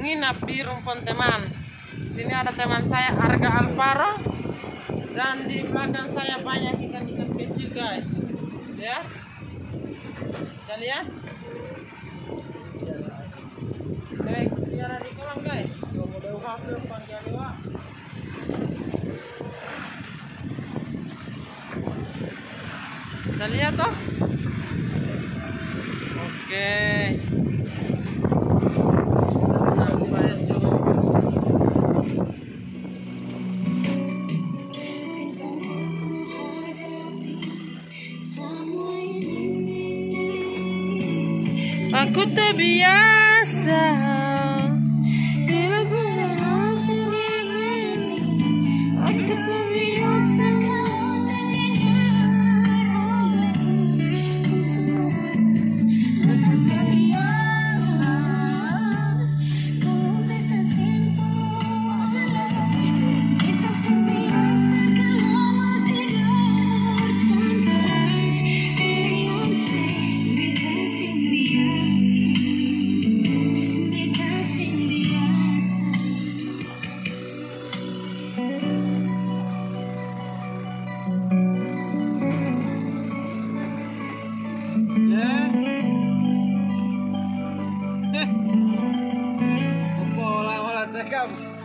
Nginap di Rumpon teman. Sini ada teman saya Arga Alvaro, dan di belakang saya banyak ikan-ikan kecil guys. Ya, bisa lihat. Baik, biar di kolam guys. Bisa lihat toh? Oke. Aku terbiasa bila berada di sini. Aku terbiasa kalau sendirian. Aku suka. Aku terbiasa kalau tersimpan. Kita terbiasa kalau mau tidur. Come.